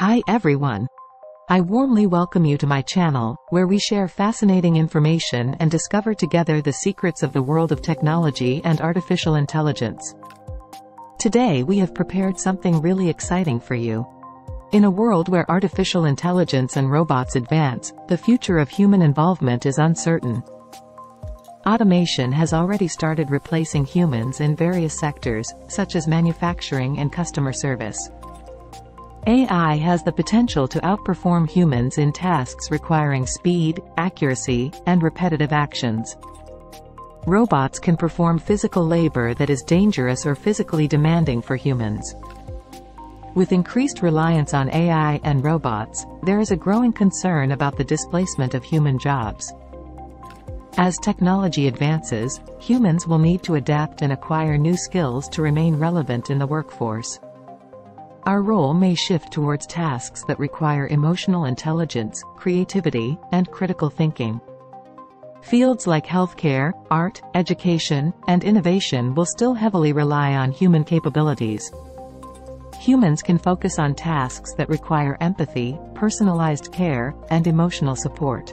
Hi everyone. I warmly welcome you to my channel, where we share fascinating information and discover together the secrets of the world of technology and artificial intelligence. Today we have prepared something really exciting for you. In a world where artificial intelligence and robots advance, the future of human involvement is uncertain. Automation has already started replacing humans in various sectors, such as manufacturing and customer service. AI has the potential to outperform humans in tasks requiring speed, accuracy, and repetitive actions. Robots can perform physical labor that is dangerous or physically demanding for humans. With increased reliance on AI and robots, there is a growing concern about the displacement of human jobs. As technology advances, humans will need to adapt and acquire new skills to remain relevant in the workforce. Our role may shift towards tasks that require emotional intelligence, creativity, and critical thinking. Fields like healthcare, art, education, and innovation will still heavily rely on human capabilities. Humans can focus on tasks that require empathy, personalized care, and emotional support.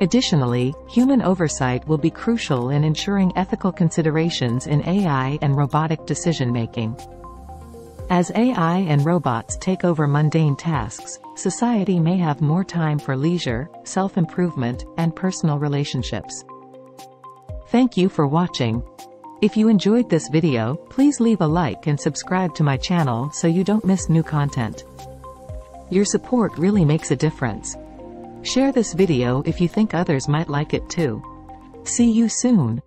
Additionally, human oversight will be crucial in ensuring ethical considerations in AI and robotic decision-making. As AI and robots take over mundane tasks, society may have more time for leisure, self-improvement, and personal relationships. Thank you for watching. If you enjoyed this video, please leave a like and subscribe to my channel so you don't miss new content. Your support really makes a difference. Share this video if you think others might like it too. See you soon.